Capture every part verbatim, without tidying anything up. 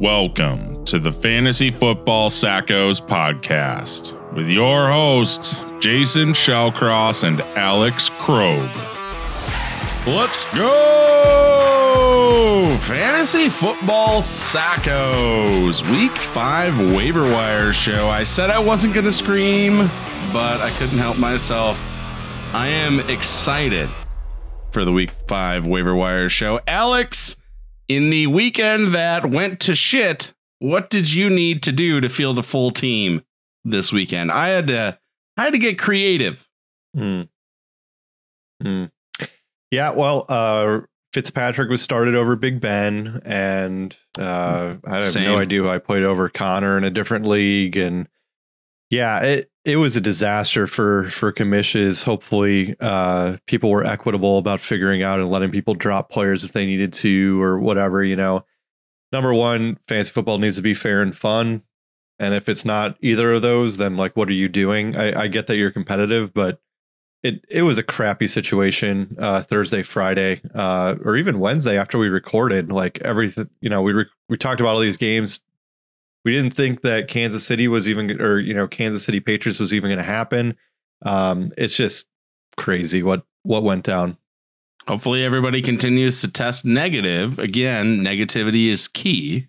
Welcome to the Fantasy Football Sackos podcast with your hosts, Jason Shellcross and Alex Krogh. Let's go! Fantasy Football Sackos, week five waiver wire show. I said I wasn't going to scream, but I couldn't help myself. I am excited for the week five waiver wire show. Alex, in the weekend that went to shit, what did you need to do to feel the full team this weekend? I had to, I had to get creative. Mm. Mm. Yeah, well, uh, Fitzpatrick was started over Big Ben, and uh, I have Same. no idea who I played over Connor in a different league. And yeah, it it was a disaster for for commissions. Hopefully, uh, people were equitable about figuring out and letting people drop players if they needed to or whatever. You know, number one, fantasy football needs to be fair and fun. And if it's not either of those, then like, what are you doing? I, I get that you're competitive, but it it was a crappy situation uh, Thursday, Friday, uh, or even Wednesday after we recorded. Like everything, you know, we rec- we talked about all these games. We didn't think that Kansas City was even, or, you know, Kansas City Patriots was even going to happen. Um, it's just crazy what what went down. Hopefully everybody continues to test negative. Again, negativity is key,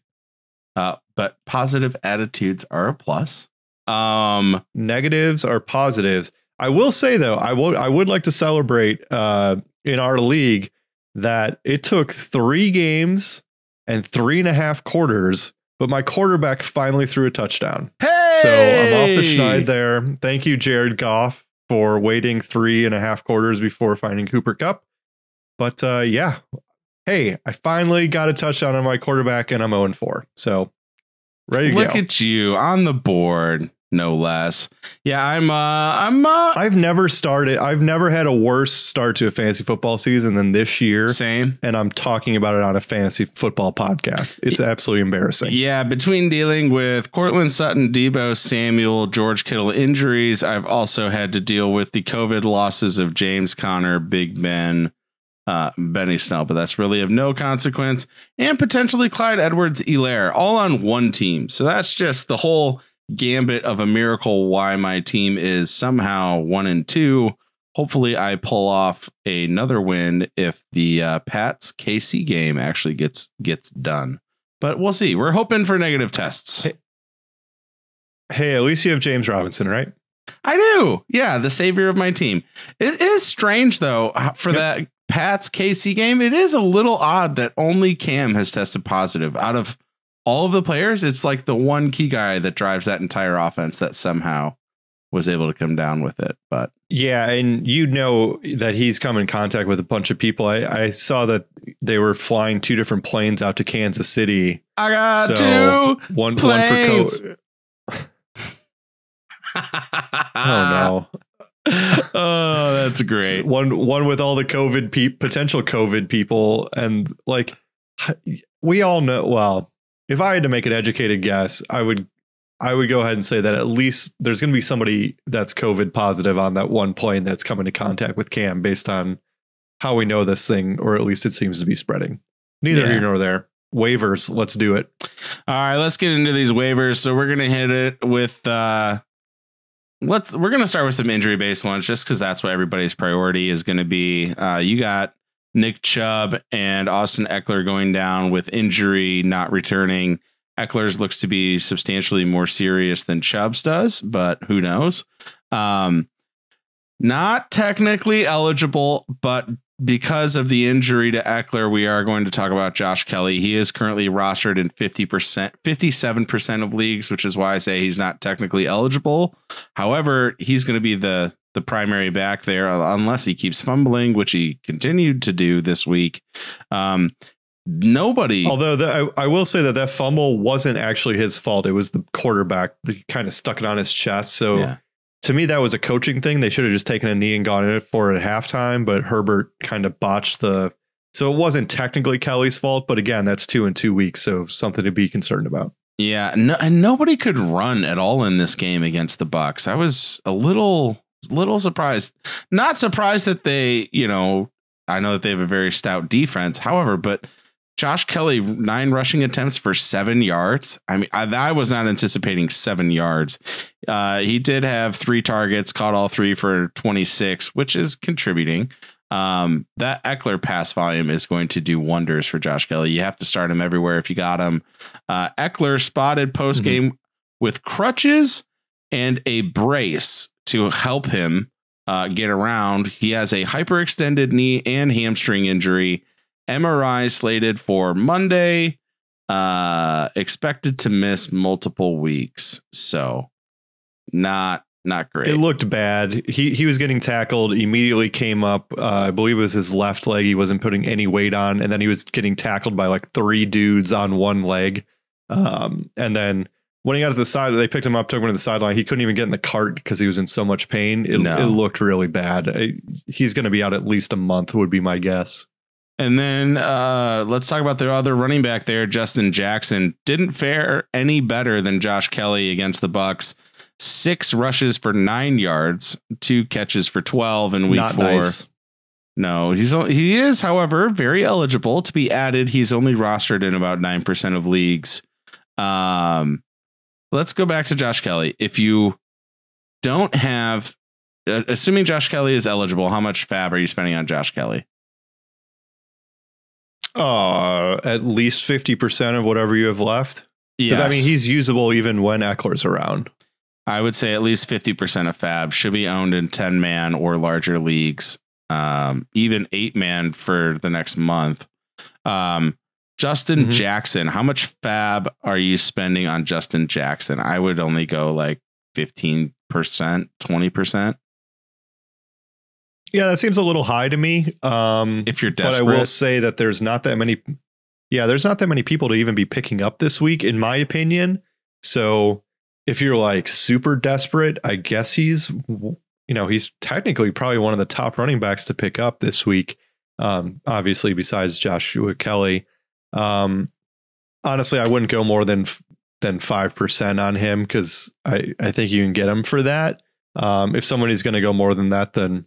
uh, but positive attitudes are a plus. Um, Negatives are positives. I will say, though, I will. I would like to celebrate uh, in our league that it took three games and three and a half quarters, but my quarterback finally threw a touchdown. Hey! So I'm off the schneid there. Thank you, Jared Goff, for waiting three and a half quarters before finding Cooper Kupp. But uh, yeah, hey, I finally got a touchdown on my quarterback, and I'm zero and four. So ready to Look go. Look at you on the board, no less. Yeah, I'm. Uh, I'm. Uh, I've never started. I've never had a worse start to a fantasy football season than this year. Same. And I'm talking about it on a fantasy football podcast. It's absolutely embarrassing. Yeah, between dealing with Cortland Sutton, Debo Samuel, George Kittle injuries, I've also had to deal with the COVID losses of James Conner, Big Ben, uh, Benny Snell, but that's really of no consequence, and potentially Clyde Edwards-Helaire, all on one team. So that's just the whole gambit of a miracle why my team is somehow one and two. Hopefully I pull off another win if the uh, Pats K C game actually gets gets done, but we'll see. We're hoping for negative tests. Hey, hey at least you have James Robinson, right? I do. Yeah, the savior of my team. It is strange, though, for yep. that Pats K C game. It is a little odd that only Cam has tested positive out of all of the players. It's like the one key guy that drives that entire offense that somehow was able to come down with it. But yeah, and you know that he's come in contact with a bunch of people. I, I saw that they were flying two different planes out to Kansas City. I got so two one, planes. One for Co- oh, no. Oh, that's great. One one with all the COVID pe- potential COVID people. And like, we all know, well, if I had to make an educated guess, I would I would go ahead and say that at least there's going to be somebody that's COVID positive on that one plane that's come into contact with Cam based on how we know this thing, or at least it seems to be spreading. Neither yeah. here nor there. Waivers. Let's do it. All right, let's get into these waivers. So we're going to hit it with uh, let's we're going to start with some injury based ones just because that's what everybody's priority is going to be. Uh, you got Nick Chubb and Austin Ekeler going down with injury, not returning. Eckler's looks to be substantially more serious than Chubb's does, but who knows? Um, not technically eligible, but because of the injury to Eckler, we are going to talk about Josh Kelley. He is currently rostered in fifty percent, fifty-seven percent of leagues, which is why I say he's not technically eligible. However, he's going to be the the primary back there unless he keeps fumbling, which he continued to do this week. Um, nobody, although the, I, I will say that that fumble wasn't actually his fault. It was the quarterback that kind of stuck it on his chest. So yeah. to me, that was a coaching thing. They should have just taken a knee and gone in it for it at halftime, but Herbert kind of botched the, so it wasn't technically Kelly's fault, but again, that's two in two weeks. So something to be concerned about. Yeah. No, and nobody could run at all in this game against the Bucs. I was a little, little surprised not surprised that they you know I know that they have a very stout defense, however, but Josh Kelley, nine rushing attempts for seven yards. I mean, I, I was not anticipating seven yards. Uh, he did have three targets, caught all three for twenty-six, which is contributing. Um, that Ekeler pass volume is going to do wonders for Josh Kelley. You have to start him everywhere if you got him. Uh, Ekeler spotted post game mm-hmm. with crutches and a brace to help him uh, get around. He has a hyperextended knee and hamstring injury. M R I slated for Monday, uh, expected to miss multiple weeks. So not not great. It looked bad. He he was getting tackled, immediately came up. Uh, I believe it was his left leg. He wasn't putting any weight on. And then he was getting tackled by like three dudes on one leg. Um, and then when he got to the side, they picked him up, took him to the sideline. He couldn't even get in the cart because he was in so much pain. It, no. it looked really bad. It, he's going to be out at least a month would be my guess. And then uh, let's talk about their other running back there. Justin Jackson didn't fare any better than Josh Kelley against the Bucs. Six rushes for nine yards, two catches for twelve in week Not four. Nice. No, he's he is, however, very eligible to be added. He's only rostered in about nine percent of leagues. Um, let's go back to Josh Kelley. If you don't have, assuming Josh Kelley is eligible, how much fab are you spending on Josh Kelley? Uh, at least fifty percent of whatever you have left. Yes. I mean, he's usable even when Eckler's around. I would say at least fifty percent of fab should be owned in ten man or larger leagues. Um, even eight man for the next month. Um, Justin mm-hmm. Jackson, how much fab are you spending on Justin Jackson? I would only go like fifteen percent, twenty percent. Yeah, that seems a little high to me. Um, if you're desperate, but I will say that there's not that many. Yeah, there's not that many people to even be picking up this week, in my opinion. So if you're like super desperate, I guess he's, you know, he's technically probably one of the top running backs to pick up this week. Um, obviously, besides Joshua Kelley, um, honestly, I wouldn't go more than than five percent on him because I I think you can get him for that. Um, if somebody's going to go more than that, then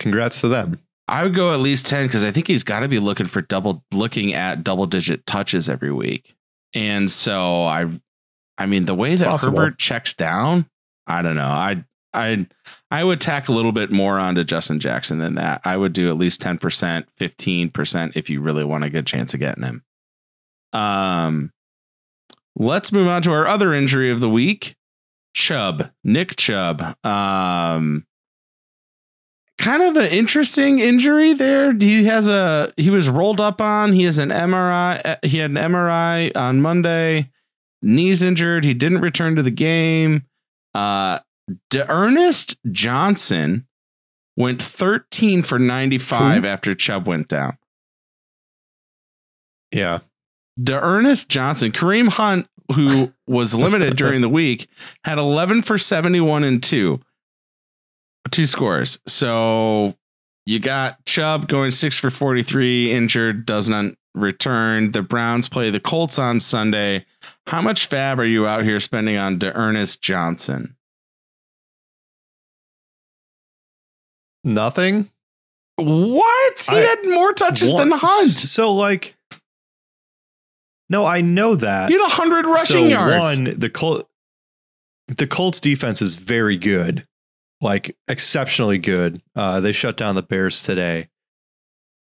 congrats to them. I would go at least ten because I think he's got to be looking for double looking at double digit touches every week. And so I I mean, the way it's that possible. Herbert checks down, I don't know. I I I would tack a little bit more onto Justin Jackson than that. I would do at least ten percent, fifteen percent if you really want a good chance of getting him. Um, let's move on to our other injury of the week. Chubb, Nick Chubb. Um Kind of an interesting injury there. He has a he was rolled up on. He has an M R I. He had an M R I on Monday. Knees injured. He didn't return to the game. Uh, D'Ernest Johnson went thirteen for ninety-five Who? after Chubb went down. Yeah, D'Ernest Johnson, Kareem Hunt, who was limited during the week, had eleven for seventy-one and two. Two scores. So you got Chubb going six for forty-three, injured, does not return. The Browns play the Colts on Sunday. How much fab are you out here spending on D'Ernest Johnson? Nothing. What? He I, had more touches what? than Hunt. So like, no, I know that. He had a hundred rushing so yards. One, the Col- the Colts defense is very good. Like exceptionally good. Uh, they shut down the Bears today.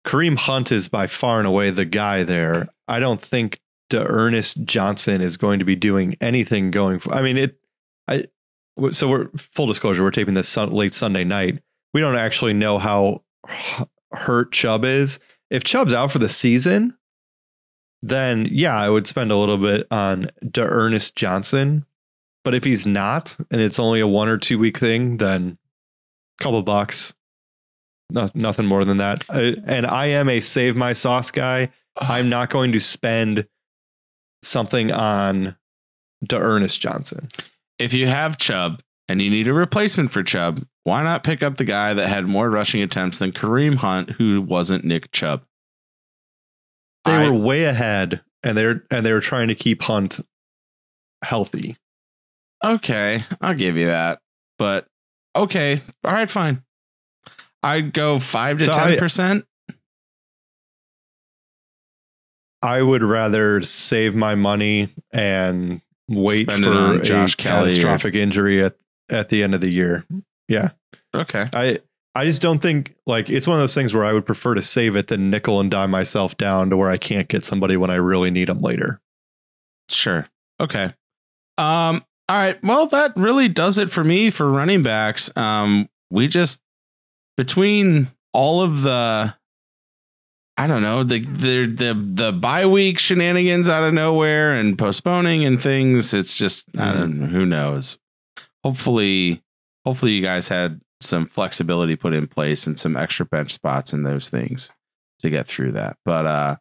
Kareem Hunt is by far and away the guy there. I don't think D'Ernest Johnson is going to be doing anything going for. I mean, it. I so we're full disclosure. We're taping this sun, late Sunday night. We don't actually know how hurt Chubb is. If Chubb's out for the season, then yeah, I would spend a little bit on D'Ernest Johnson. But if he's not, and it's only a one or two week thing, then a couple bucks, no, nothing more than that. I, and I am a save my sauce guy. I'm not going to spend something on D'Ernest Johnson. If you have Chubb and you need a replacement for Chubb, why not pick up the guy that had more rushing attempts than Kareem Hunt, who wasn't Nick Chubb? They I, were way ahead, and they're and they were trying to keep Hunt healthy. Okay, I'll give you that. But okay, all right, fine. I'd go five to ten percent. I would rather save my money and wait Spend for a Josh Kelley catastrophic or... injury at, at the end of the year. Yeah. Okay. I, I just don't think, like, it's one of those things where I would prefer to save it than nickel and dime myself down to where I can't get somebody when I really need them later. Sure. Okay. Um, all right. Well, that really does it for me for running backs. Um, we just, between all of the, I don't know, the, the, the, the bye week shenanigans out of nowhere and postponing and things, it's just, I don't know, who knows? Hopefully, hopefully you guys had some flexibility put in place and some extra bench spots and those things to get through that. But uh,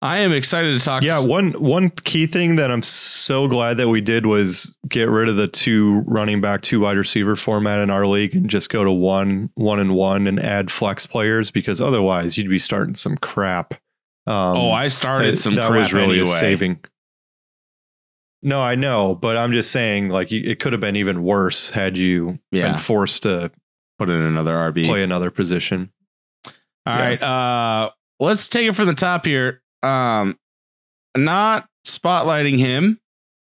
I am excited to talk. Yeah. To one, one key thing that I'm so glad that we did was get rid of the two running back, two wide receiver format in our league and just go to one, one and one and add flex players, because otherwise you'd be starting some crap. Um, oh, I started that, some that crap was really anyway. saving. No, I know, but I'm just saying, like, it could have been even worse had you yeah. been forced to put in another R B, play another position. All yeah. right, uh, let's take it from the top here. Um, not spotlighting him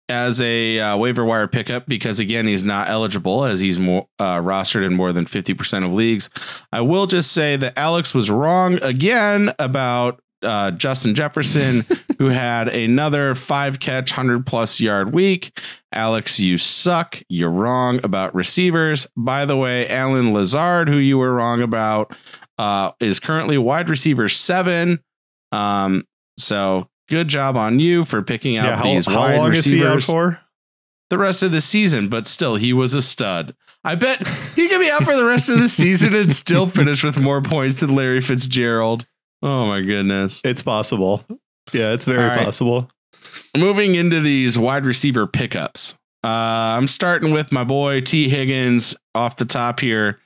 as a uh, waiver wire pickup because, again, he's not eligible as he's more uh, rostered in more than fifty percent of leagues. I will just say that Alex was wrong again about Uh, Justin Jefferson, who had another five catch, hundred plus yard week. Alex, you suck. You're wrong about receivers. By the way, Alan Lazard, who you were wrong about, uh, is currently wide receiver seven. Um, so good job on you for picking out yeah, how, these how wide long receivers is he out for the rest of the season. But still, he was a stud. I bet he could be out for the rest of the season and still finish with more points than Larry Fitzgerald. Oh, my goodness. It's possible. Yeah, it's very right. possible. Moving into these wide receiver pickups. Uh, I'm starting with my boy Tee Higgins off the top here.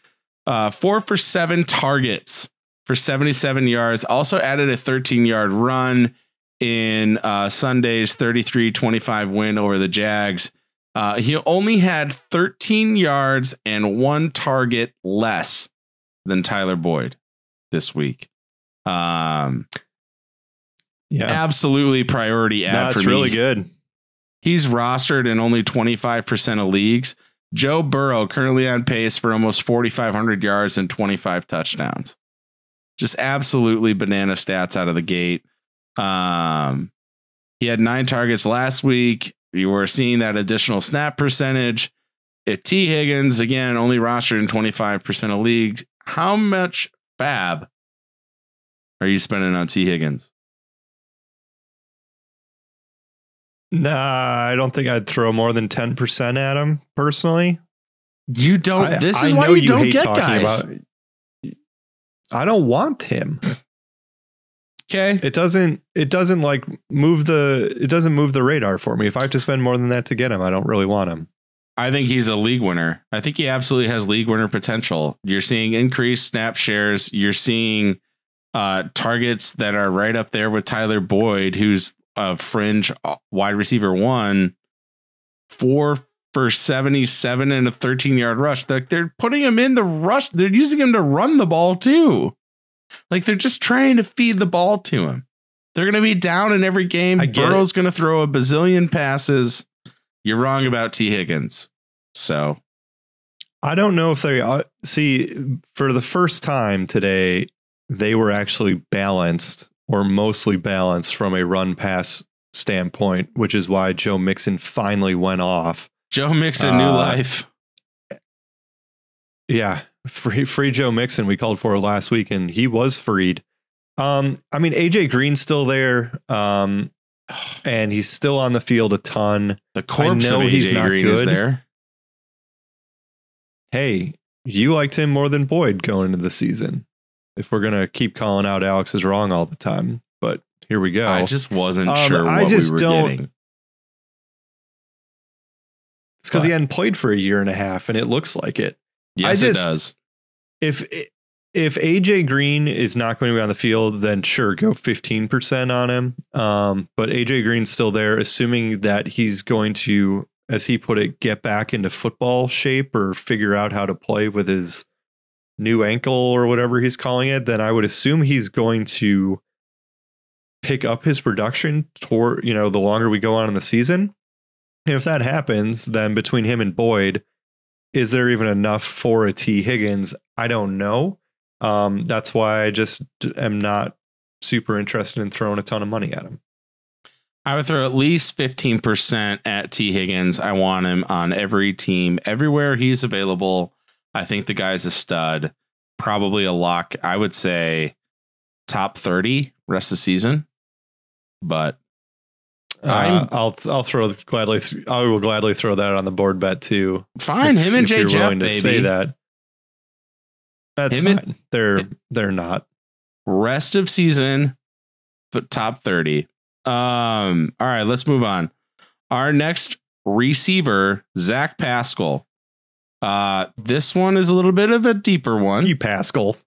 Uh, four for seven targets for seventy-seven yards. Also added a thirteen yard run in uh, Sunday's thirty-three twenty-five win over the Jags. Uh, he only had thirteen yards and one target less than Tyler Boyd this week. Um, yeah, absolutely priority ad. That's for me. Really good. He's rostered in only twenty-five percent of leagues. Joe Burrow currently on pace for almost forty-five hundred yards and twenty-five touchdowns. Just absolutely banana stats out of the gate. Um, he had nine targets last week. You were seeing that additional snap percentage. If T. Higgins, again, only rostered in twenty-five percent of leagues, how much fab are you spending on T. Higgins? Nah, I don't think I'd throw more than ten percent at him personally. You don't. I, this is I why you, you don't get guys. About, I don't want him. Okay. It doesn't, it doesn't like move the, it doesn't move the radar for me. If I have to spend more than that to get him, I don't really want him. I think he's a league winner. I think he absolutely has league winner potential. You're seeing increased snap shares. You're seeing Uh, targets that are right up there with Tyler Boyd, who's a fringe wide receiver one, four for seventy-seven and a thirteen yard rush. Like, they're putting him in the rush. They're using him to run the ball too. Like, they're just trying to feed the ball to him. They're going to be down in every game. Burrow's going to throw a bazillion passes. You're wrong about T. Higgins. So I don't know if they uh, see for the first time today, they were actually balanced or mostly balanced from a run pass standpoint, which is why Joe Mixon finally went off. Joe Mixon, uh, new life. Yeah. Free, free Joe Mixon. We called for it last week and he was freed. Um, I mean, A J Green's still there. Um, and he's still on the field a ton. The corpse of A J Green is there. Hey, you liked him more than Boyd going into the season. If we're going to keep calling out Alex is wrong all the time, but here we go. I just wasn't um, sure I what just we were don't, getting. It's because he hadn't played for a year and a half, and it looks like it. Yes, I just, it does. If, if A J Green is not going to be on the field, then sure, go fifteen percent on him. Um, but A J Green's still there, assuming that he's going to, as he put it, get back into football shape or figure out how to play with his new ankle or whatever he's calling it, then I would assume he's going to pick up his production toward, you know, the longer we go on in the season. And if that happens, then between him and Boyd, is there even enough for a Tee Higgins? I don't know. Um, that's why I just am not super interested in throwing a ton of money at him. I would throw at least fifteen percent at Tee Higgins. I want him on every team, everywhere he's available. I think the guy's a stud, probably a lock. I would say top thirty rest of the season, but uh, I'll I'll throw this gladly. Th I will gladly throw that on the board bet too. Fine, if, him and J J, willing to baby. Say that. That's him fine. And, they're they're not rest of season, the top thirty. Um, all right, let's move on. Our next receiver, Zach Pascal. Uh, this one is a little bit of a deeper one. You Pascal.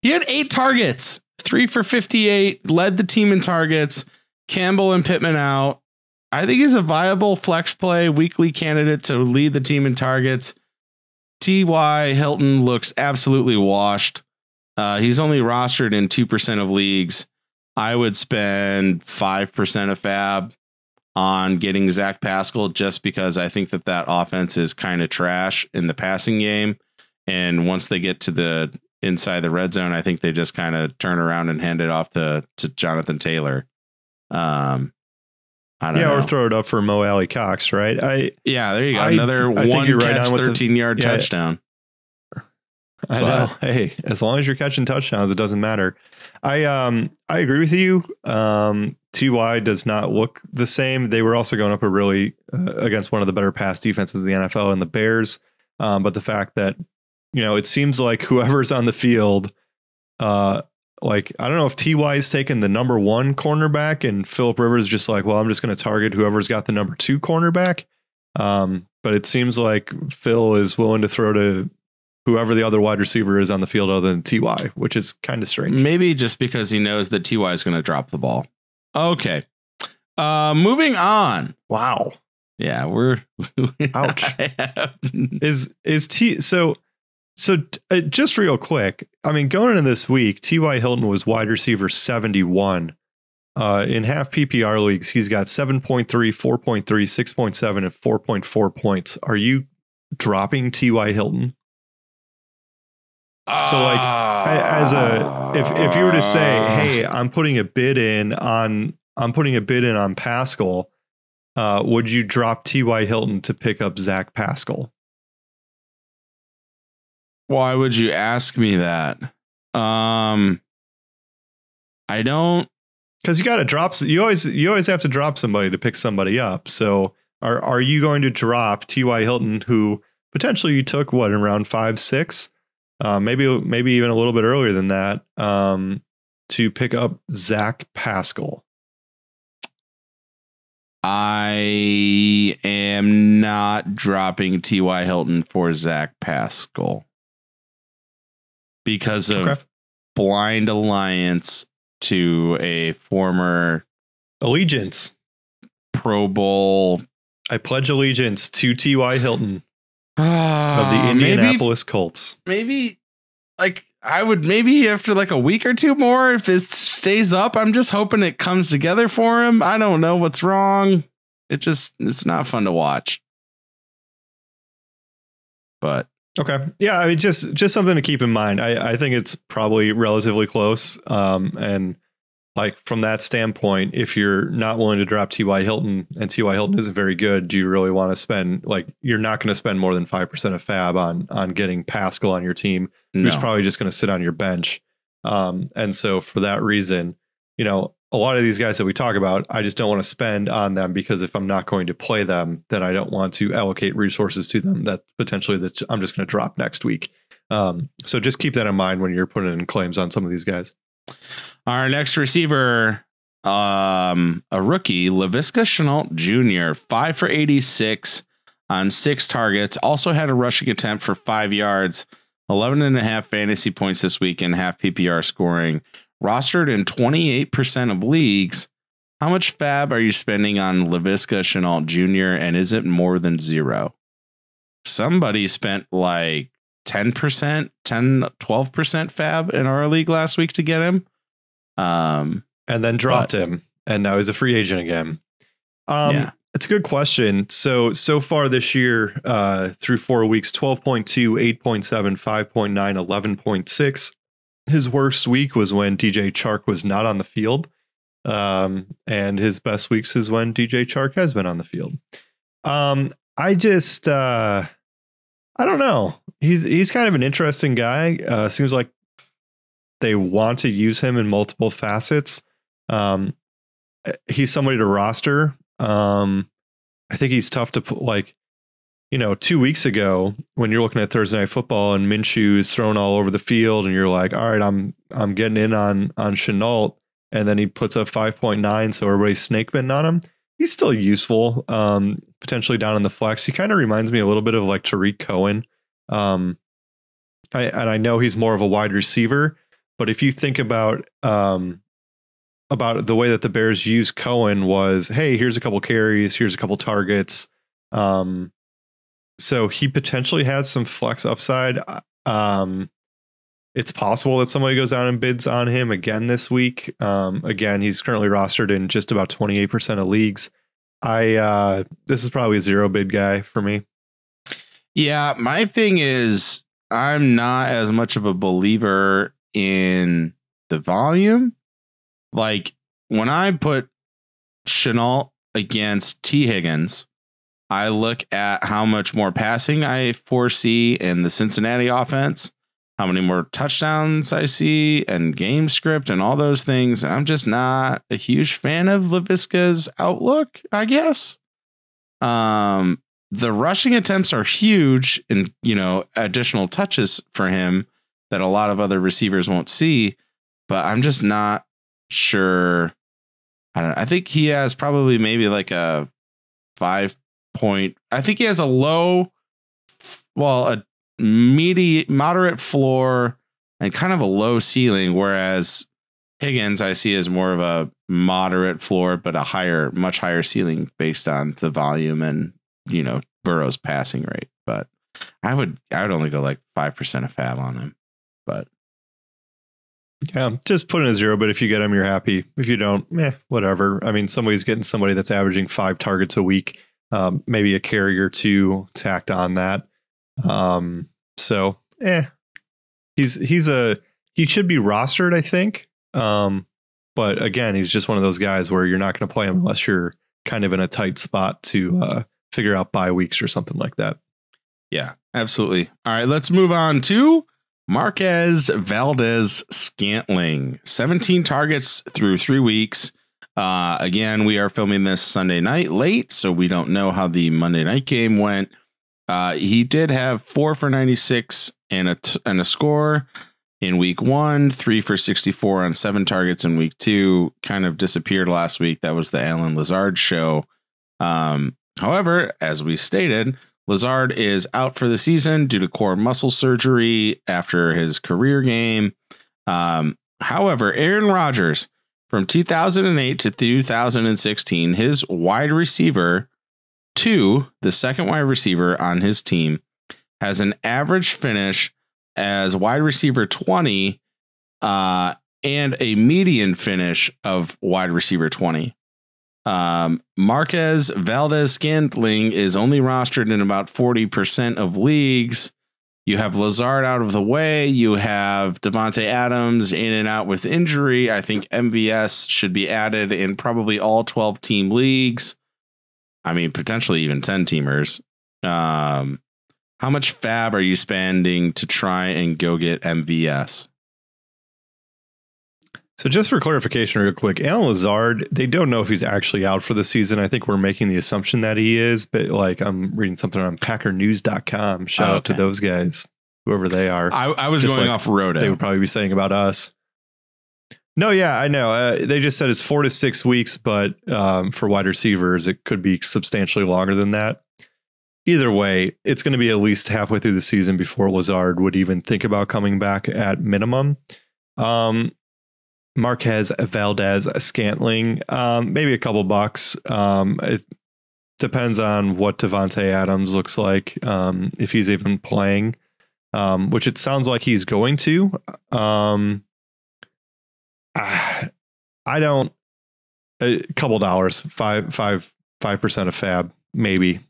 He had eight targets, three for fifty-eight, led the team in targets. Campbell and Pittman out. I think he's a viable flex play weekly candidate to lead the team in targets. T Y. Hilton looks absolutely washed. Uh, he's only rostered in two percent of leagues. I would spend five percent of fab on getting Zach Pascal just because I think that that offense is kind of trash in the passing game. And once they get to the inside the red zone, I think they just kind of turn around and hand it off to, to Jonathan Taylor. Um, I don't yeah, know. Or throw it up for Mo Alley Cox, right? I Yeah, there you go. I, Another I one catch, right on thirteen yard yeah, touchdown. I but, know. Hey, as long as you're catching touchdowns, it doesn't matter. I um I agree with you. Um, T Y does not look the same. They were also going up a really uh, against one of the better pass defenses in the N F L and the Bears. Um, but the fact that, you know, it seems like whoever's on the field, uh, like, I don't know if T Y is taking the number one cornerback and Philip Rivers just like, well, I'm just going to target whoever's got the number two cornerback. Um, but it seems like Phil is willing to throw to whoever the other wide receiver is on the field other than T Y, which is kind of strange. Maybe just because he knows that T Y is going to drop the ball. Okay. Uh, moving on. Wow. Yeah, we're... Ouch. is is T... So, so uh, just real quick, I mean, going into this week, T Y. Hilton was wide receiver seventy-one. Uh, in half P P R leagues, he's got seven point three, four point three, six point seven, and four point four points. Are you dropping T Y. Hilton? So like uh, as a if if you were to say, hey, I'm putting a bid in on I'm putting a bid in on Pascal, uh, would you drop T Y. Hilton to pick up Zach Pascal? Why would you ask me that? Um, I don't, because you got to drop. You always you always have to drop somebody to pick somebody up. So are are you going to drop T Y. Hilton, who potentially you took what in round five, six? Uh, maybe maybe even a little bit earlier than that, um, to pick up Zach Pascal? I am not dropping T Y. Hilton for Zach Pascal because of okay. blind alliance to a former allegiance Pro Bowl. I pledge allegiance to T Y. Hilton. Of the Indianapolis maybe, Colts. Maybe like I would maybe after like a week or two more, if it stays up, I'm just hoping it comes together for him. I don't know what's wrong. It just it's not fun to watch. But OK, yeah, I mean, just just something to keep in mind. I, I think it's probably relatively close. Um, and like from that standpoint, if you're not willing to drop T Y. Hilton and T Y. Hilton isn't very good, do you really want to spend like you're not going to spend more than five percent of fab on on getting Pascal on your team, no. who's probably just going to sit on your bench. Um, and so for that reason, you know, a lot of these guys that we talk about, I just don't want to spend on them because if I'm not going to play them, then I don't want to allocate resources to them that potentially that I'm just going to drop next week. Um, so just keep that in mind when you're putting in claims on some of these guys. Our next receiver, um, a rookie, Laviska Shenault Junior, five for eighty-six on six targets. Also had a rushing attempt for five yards, eleven and a half fantasy points this week in half P P R scoring. Rostered in twenty-eight percent of leagues. How much fab are you spending on Laviska Shenault Junior? And is it more than zero? Somebody spent like ten percent, ten, twelve percent fab in our league last week to get him. Um, and then dropped but, him, and now he's a free agent again. Um, yeah. It's a good question. So, so far this year, uh, through four weeks, twelve point two, eight point seven, five point nine, eleven point six. His worst week was when D J Chark was not on the field. Um, and his best weeks is when D J Chark has been on the field. Um, I just, uh, I don't know. He's, he's kind of an interesting guy. Uh, seems like they want to use him in multiple facets. Um, he's somebody to roster. Um, I think he's tough to put, like, you know, two weeks ago when you're looking at Thursday Night Football and Minshew is thrown all over the field and you're like, all right, I'm, I'm getting in on, on Shenault. And then he puts up five point nine. So everybody's snake bitten on him. He's still useful, um, potentially down in the flex. He kind of reminds me a little bit of like Tariq Cohen. Um, I, and I know he's more of a wide receiver, but if you think about, um, about the way that the Bears used Cohen was, hey, here's a couple carries, here's a couple targets. Um, so he potentially has some flex upside. Um, it's possible that somebody goes out and bids on him again this week. Um, again, he's currently rostered in just about twenty-eight percent of leagues. I uh, this is probably a zero bid guy for me. Yeah, my thing is I'm not as much of a believer in the volume. Like when I put Shenault against Tee Higgins, I look at how much more passing I foresee in the Cincinnati offense, how many more touchdowns I see and game script and all those things. I'm just not a huge fan of Laviska's outlook, I guess. Um, the rushing attempts are huge and, you know, additional touches for him that a lot of other receivers won't see, but I'm just not sure. I don't know. I think he has probably maybe like a five point. I think he has a low, well, a medium, moderate floor and kind of a low ceiling. Whereas Higgins, I see as more of a moderate floor, but a higher, much higher ceiling based on the volume and, you know, Burrow's passing rate. But I would, I would only go like five percent of fab on him, but. Yeah, just put in a zero, but if you get them, you're happy. If you don't, meh, whatever. I mean, somebody's getting somebody that's averaging five targets a week, um, maybe a carry or two tacked on that. Um, so, eh, he's he's a he should be rostered, I think. Um, but again, he's just one of those guys where you're not going to play him unless you're kind of in a tight spot to uh, figure out bye weeks or something like that. Yeah, absolutely. All right, let's move on to Marquez Valdes-Scantling, seventeen targets through three weeks. Uh, again, we are filming this Sunday night late, so we don't know how the Monday night game went. Uh, he did have four for ninety-six and a, t and a score in week one, three for sixty-four on seven targets in week two, kind of disappeared last week. That was the Alan Lazard show. Um, however, as we stated, Lazard is out for the season due to core muscle surgery after his career game. Um, however, Aaron Rodgers, from two thousand eight to two thousand sixteen, his wide receiver two, the second wide receiver on his team, has an average finish as wide receiver twenty uh, and a median finish of wide receiver twenty. Um, Marquez Valdes-Scantling is only rostered in about forty percent of leagues. You have Lazard out of the way. You have Devontae Adams in and out with injury. I think M V S should be added in probably all twelve team leagues. I mean, potentially even ten teamers. Um, how much fab are you spending to try and go get M V S? So just for clarification real quick, Alan Lazard, they don't know if he's actually out for the season. I think we're making the assumption that he is, but like I'm reading something on Packer News dot com. Shout oh, okay. out to those guys, whoever they are. I, I was just going like off Roto. They would probably be saying about us. No, yeah, I know. Uh, they just said it's four to six weeks, but um, for wide receivers, it could be substantially longer than that. Either way, it's going to be at least halfway through the season before Lazard would even think about coming back at minimum. Um, Marquez Valdes-Scantling, um, maybe a couple bucks. Um, it depends on what Devontae Adams looks like, um, if he's even playing, um, which it sounds like he's going to. Um, I, I don't. A couple dollars, five, five, five percent of Fab, maybe.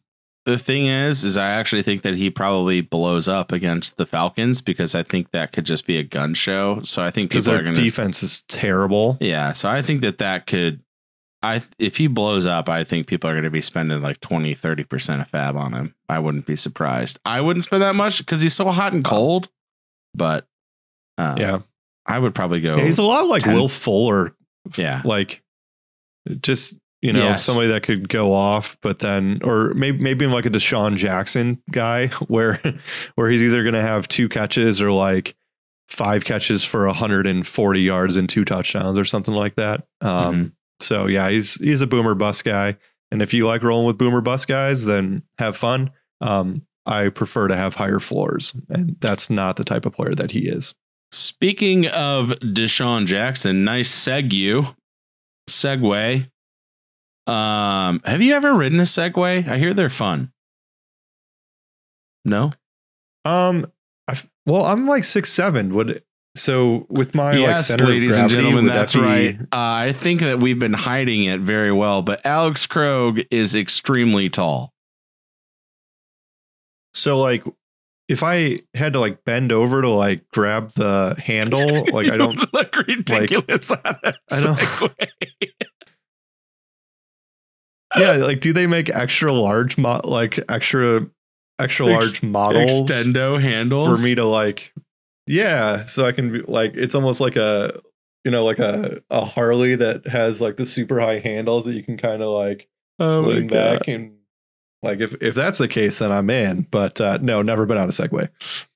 The thing is, is I actually think that he probably blows up against the Falcons because I think that could just be a gun show. So I think people are gonna, defense is terrible. Yeah. So I think that that could, I, if he blows up, I think people are going to be spending like twenty, thirty percent of Fab on him. I wouldn't be surprised. I wouldn't spend that much because he's so hot and cold, but um, yeah, I would probably go. Yeah, he's a lot like ten. Will Fuller. Yeah. Like just, you know, yes. somebody that could go off, but then, or maybe maybe like a Deshaun Jackson guy, where where he's either going to have two catches or like five catches for one hundred forty yards and two touchdowns or something like that. Um, mm-hmm. So yeah, he's he's a boomer bust guy, and if you like rolling with boomer bust guys, then have fun. Um, I prefer to have higher floors, and that's not the type of player that he is. Speaking of Deshaun Jackson, nice segue, segue. Um, have you ever ridden a Segway? I hear they're fun. No. Um, I, well, I'm like six, seven. Would so with my yes, like center ladies of gravity, and gentlemen, that's that be... right. Uh, I think that we've been hiding it very well, but Alex Krogh is extremely tall. So like, if I had to like bend over to like grab the handle, like I don't look ridiculous like, on a Segway. Yeah, like, do they make extra large, mo- like extra, extra large Ex- models, extendo handles for me to like? Yeah, so I can be like, it's almost like a, you know, like a a Harley that has like the super high handles that you can kind of like oh lean back and like if if that's the case, then I'm in. But uh, no, never been on a Segway.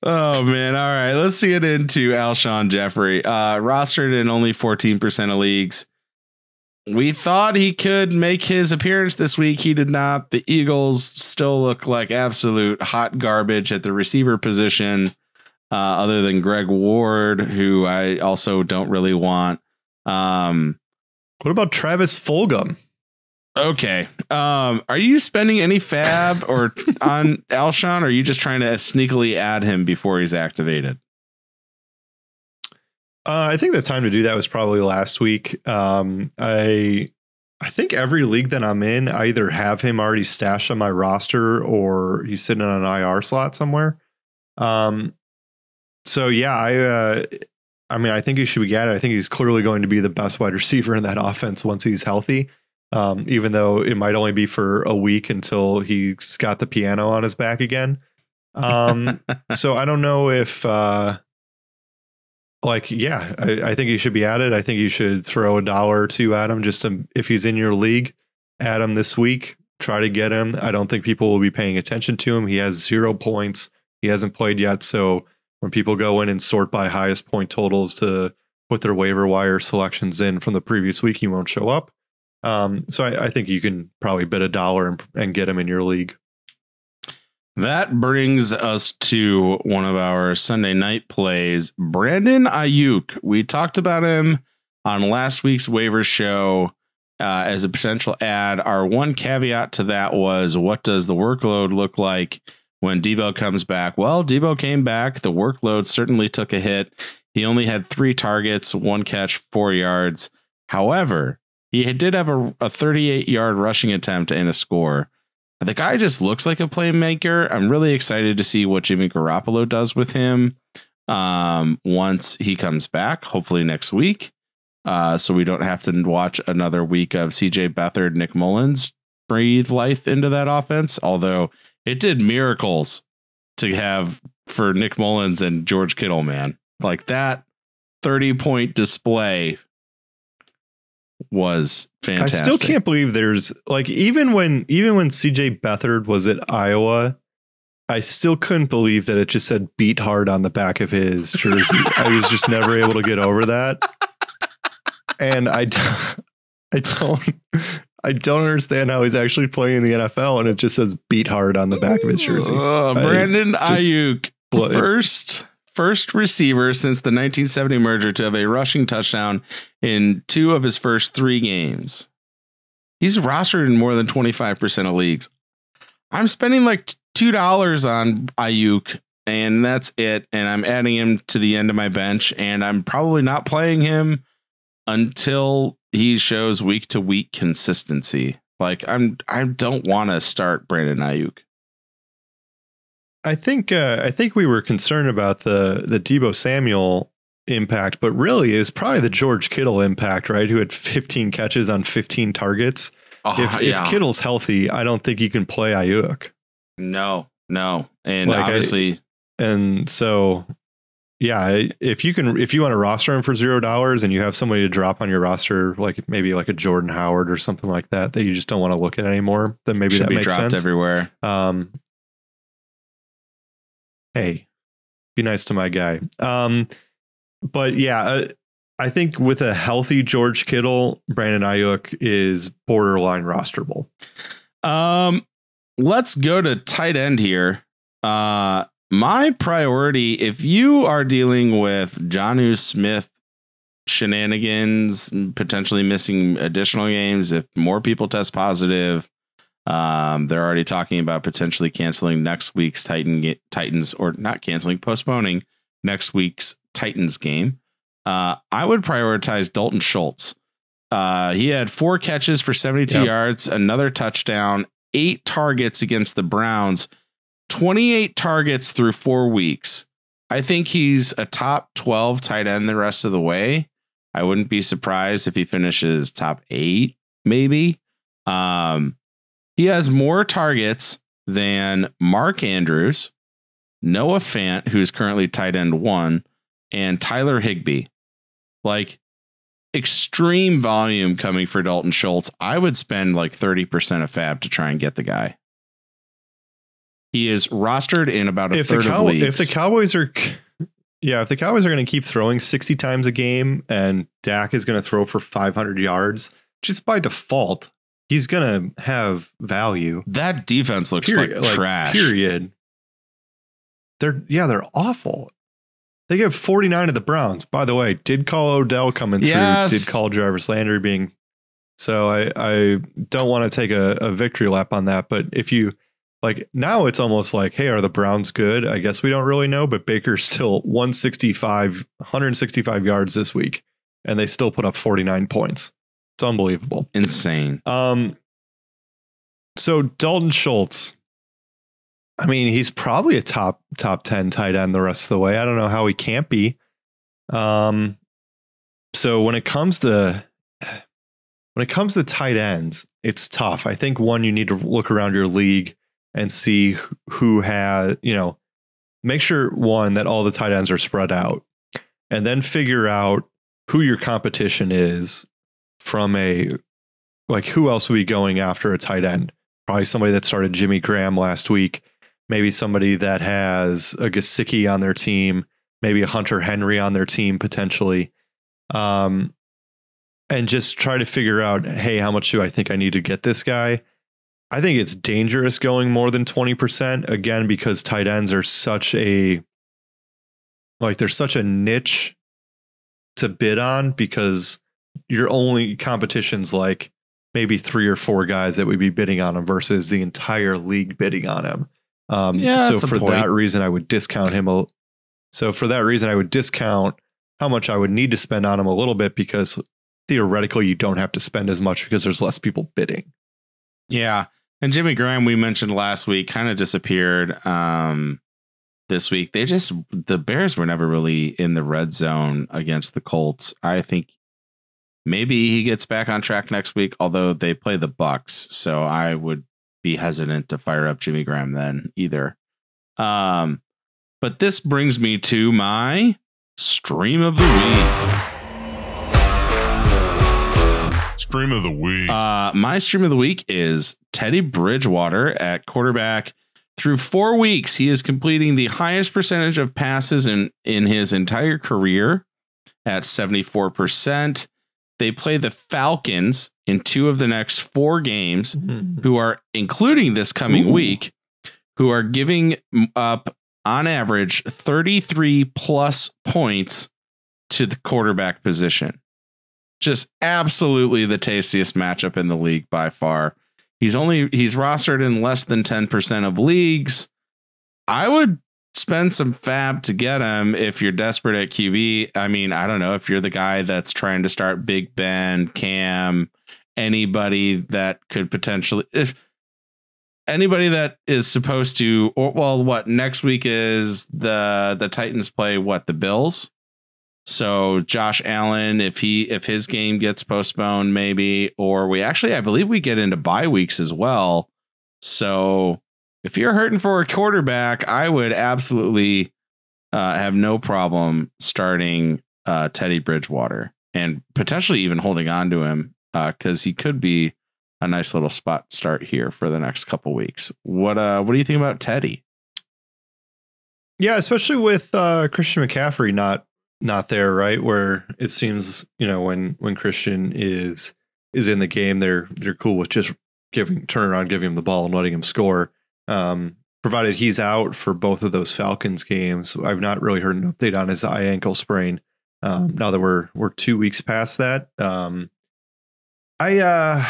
Oh man, all right, let's get into Alshon Jeffrey, uh, rostered in only fourteen percent of leagues. We thought he could make his appearance this week. He did not. The Eagles still look like absolute hot garbage at the receiver position, uh, other than Greg Ward, who I also don't really want. Um, what about Travis Fulgham? Okay. Um, are you spending any Fab or on Alshon, or are you just trying to sneakily add him before he's activated? Uh, I think the time to do that was probably last week. Um, I I think every league that I'm in, I either have him already stashed on my roster or he's sitting on an I R slot somewhere. Um, so, yeah, I uh, I mean, I think he should be getting it. I think he's clearly going to be the best wide receiver in that offense once he's healthy, um, even though it might only be for a week until he's got the piano on his back again. Um, so I don't know if... Uh, Like, yeah, I, I think he should be added. I think you should throw a dollar or two at him just to, if he's in your league, add him this week. Try to get him. I don't think people will be paying attention to him. He has zero points. He hasn't played yet. So when people go in and sort by highest point totals to put their waiver wire selections in from the previous week, he won't show up. Um, so I, I think you can probably bid a dollar and, and get him in your league. That brings us to one of our Sunday night plays, Brandon Aiyuk. We talked about him on last week's waiver show uh, as a potential add. Our one caveat to that was, what does the workload look like when Debo comes back? Well, Debo came back. The workload certainly took a hit. He only had three targets, one catch, four yards. However, he did have a thirty-eight yard rushing attempt and a score. The guy just looks like a playmaker. I'm really excited to see what Jimmy Garoppolo does with him um, once he comes back, hopefully next week. Uh, so we don't have to watch another week of C J Beathard, Nick Mullins breathe life into that offense. Although it did miracles to have for Nick Mullins and George Kittle, man. Like that thirty point display was fantastic. I still can't believe there's like even when even when C J Beathard was at Iowa, I still couldn't believe that it just said "beat hard" on the back of his jersey. I was just never able to get over that, and I, I don't, I don't understand how he's actually playing in the N F L, and it just says "beat hard" on the back of his jersey. Uh, Brandon Aiyuk, first. First receiver since the nineteen seventy merger to have a rushing touchdown in two of his first three games. He's rostered in more than twenty-five percent of leagues. I'm spending like two dollars on Aiyuk, and that's it. And I'm adding him to the end of my bench, and I'm probably not playing him until he shows week to week consistency. Like I'm, I don't want to start Brandon Aiyuk. I think uh, I think we were concerned about the the Debo Samuel impact, but really is probably the George Kittle impact, right? Who had fifteen catches on fifteen targets. Oh, if, yeah. if Kittle's healthy, I don't think you can play Aiyuk. No, no, and like obviously, I, and so yeah, if you can, if you want to roster him for zero dollars and you have somebody to drop on your roster, like maybe like a Jordan Howard or something like that, that you just don't want to look at anymore, then maybe Should that be makes dropped sense. Everywhere. Um, hey, be nice to my guy. Um, but yeah, uh, I think with a healthy George Kittle, Brandon Aiyuk is borderline rosterable. Um, let's go to tight end here. Uh, my priority, if you are dealing with Jonnu Smith shenanigans, potentially missing additional games, if more people test positive, um, they're already talking about potentially canceling next week's Titan Titans or not canceling, postponing next week's Titans game. Uh, I would prioritize Dalton Schultz. Uh, he had four catches for seventy-two yep. yards, another touchdown, eight targets against the Browns, twenty-eight targets through four weeks. I think he's a top twelve tight end the rest of the way. I wouldn't be surprised if he finishes top eight, maybe. Um, he has more targets than Mark Andrews, Noah Fant, who's currently tight end one, and Tyler Higbee. Like extreme volume coming for Dalton Schultz. I would spend like thirty percent of Fab to try and get the guy. He is rostered in about a if third the Cow- of leagues. If the Cowboys are, yeah, if the Cowboys are going to keep throwing sixty times a game and Dak is going to throw for five hundred yards, just by default, he's going to have value. That defense looks period, like, like trash. Period. They're yeah, they're awful. They give forty-nine to the Browns. By the way, did call Odell coming yes. through. Did call Jarvis Landry being. So I, I don't want to take a, a victory lap on that. But if you like now, it's almost like, hey, are the Browns good? I guess we don't really know. But Baker's still one sixty-five, one sixty-five yards this week, and they still put up forty-nine points. It's unbelievable. Insane. Um. So Dalton Schultz. I mean, he's probably a top top ten tight end the rest of the way. I don't know how he can't be. Um, so when it comes to when it comes to tight ends, it's tough. I think one, you need to look around your league and see who has, you know, make sure one that all the tight ends are spread out, and then figure out who your competition is from a like who else will be going after a tight end. Probably somebody that started Jimmy Graham last week. Maybe somebody that has a Gesicki on their team, maybe a Hunter Henry on their team, potentially. Um, and just try to figure out, hey, how much do I think I need to get this guy? I think it's dangerous going more than twenty percent, again, because tight ends are such a, like, they're such a niche to bid on because your only competition's like maybe three or four guys that would be bidding on him versus the entire league bidding on him. Um, yeah, so for that reason, I would discount him. A, so for that reason, I would discount how much I would need to spend on him a little bit because theoretically you don't have to spend as much because there's less people bidding. Yeah. And Jimmy Graham, we mentioned last week, kind of disappeared um, this week. They just the Bears were never really in the red zone against the Colts. I think maybe he gets back on track next week, although they play the Bucs. So I would be hesitant to fire up Jimmy Graham then either. Um, but this brings me to my stream of the week. Stream of the week. Uh, my stream of the week is Teddy Bridgewater at quarterback. Through four weeks, he is completing the highest percentage of passes in, in his entire career at seventy-four percent. They play the Falcons in two of the next four games, mm-hmm. who are including this coming Ooh. Week, who are giving up on average thirty-three plus points to the quarterback position. Just absolutely the tastiest matchup in the league by far. He's only he's rostered in less than ten percent of leagues. I would spend some fab to get him if you're desperate at Q B. I mean, I don't know if you're the guy that's trying to start Big Ben, Cam, anybody that could potentially, if anybody that is supposed to, or well, what next week is the, the Titans play what, the Bills. So Josh Allen, if he, if his game gets postponed, maybe, or we actually, I believe we get into bye weeks as well. So if you're hurting for a quarterback, I would absolutely uh, have no problem starting uh, Teddy Bridgewater and potentially even holding on to him because uh, he could be a nice little spot start here for the next couple weeks. What uh, what do you think about Teddy? Yeah, especially with uh, Christian McCaffrey not not there, right? Where it seems, you know, when when Christian is is in the game, they're they're cool with just giving turn around, giving him the ball and letting him score. Um, provided he's out for both of those Falcons games, I've not really heard an update on his eye ankle sprain. Um, now that we're we're two weeks past that, um, I uh,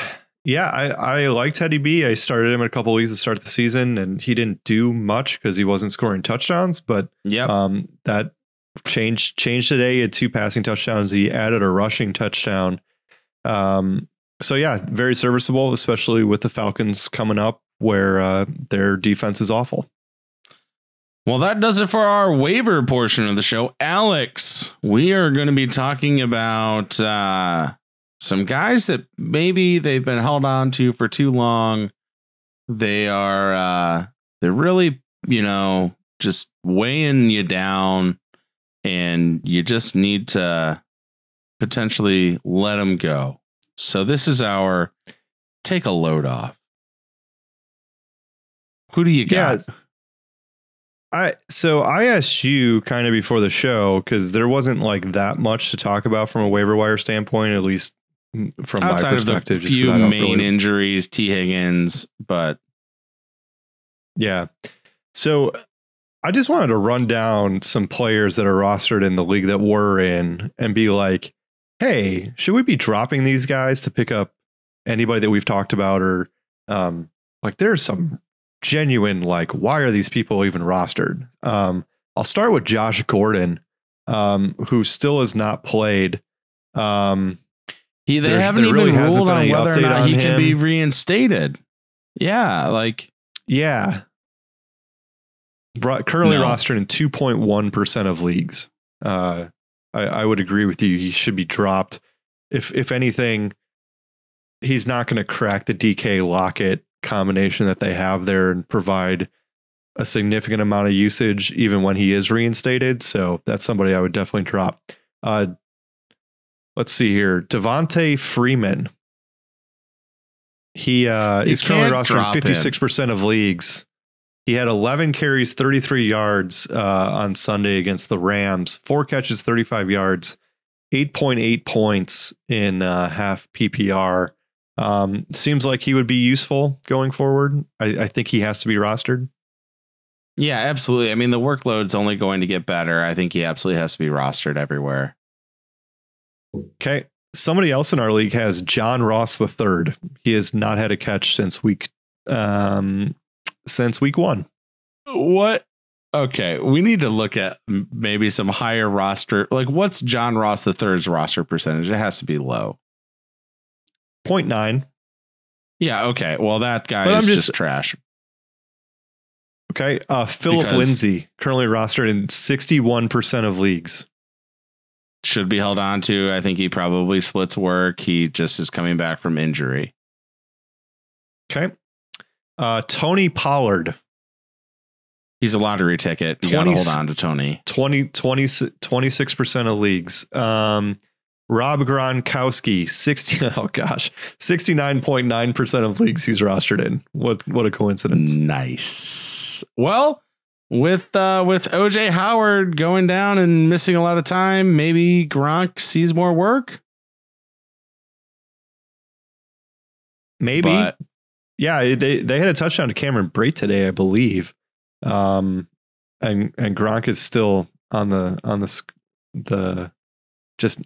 yeah, I, I like Teddy B. I started him a couple weeks to start the season, and he didn't do much because he wasn't scoring touchdowns. But yeah, um, that changed changed today. He had two passing touchdowns. He added a rushing touchdown. Um, so yeah, very serviceable, especially with the Falcons coming up, where uh, their defense is awful. Well, that does it for our waiver portion of the show. Alex, we are going to be talking about uh, some guys that maybe they've been held on to for too long. They are uh, they're really, you know, just weighing you down, and you just need to potentially let them go. So this is our take a load off. Who do you got? Yeah. I so I asked you kind of before the show because there wasn't like that much to talk about from a waiver wire standpoint, at least from outside my perspective. Of the few main really... injuries, Tee Higgins, but yeah. So I just wanted to run down some players that are rostered in the league that we're in and be like, hey, should we be dropping these guys to pick up anybody that we've talked about? Or um, like there's some genuine, like, why are these people even rostered? Um, I'll start with Josh Gordon, um, who still has not played. Um, he they there, haven't there even really ruled on whether or not he him. can be reinstated. Yeah, like yeah, Bro- currently no. rostered in two point one percent of leagues. Uh, I, I would agree with you. He should be dropped. If if anything, he's not going to crack the D K Lockett combination that they have there and provide a significant amount of usage even when he is reinstated. So that's somebody I would definitely drop. Uh, let's see here. Devontae Freeman. He uh, is currently rostered in fifty-six percent of leagues. He had eleven carries, thirty-three yards uh, on Sunday against the Rams, four catches, thirty-five yards, eight point eight points in uh, half P P R. Um, seems like he would be useful going forward. I, I think he has to be rostered. Yeah, absolutely. I mean, the workload's only going to get better. I think he absolutely has to be rostered everywhere. Okay. Somebody else in our league has John Ross the third. He has not had a catch since week, um, since week one. What? Okay. We need to look at maybe some higher roster. Like, what's John Ross the third's roster percentage? It has to be low. zero point nine. Yeah, okay. Well, that guy is just, just trash. Okay. Uh, Philip because Lindsay, currently rostered in sixty-one percent of leagues. Should be held on to. I think he probably splits work. He just is coming back from injury. Okay. Uh, Tony Pollard. He's a lottery ticket. You gotta hold on to Tony. twenty-six percent of leagues. Um, Rob Gronkowski, sixty. Oh gosh, sixty-nine point nine percent of leagues he's rostered in. What what a coincidence! Nice. Well, with uh, with O J Howard going down and missing a lot of time, maybe Gronk sees more work. Maybe. But yeah, they they had a touchdown to Cameron Brate today, I believe. Um, and and Gronk is still on the on the the just.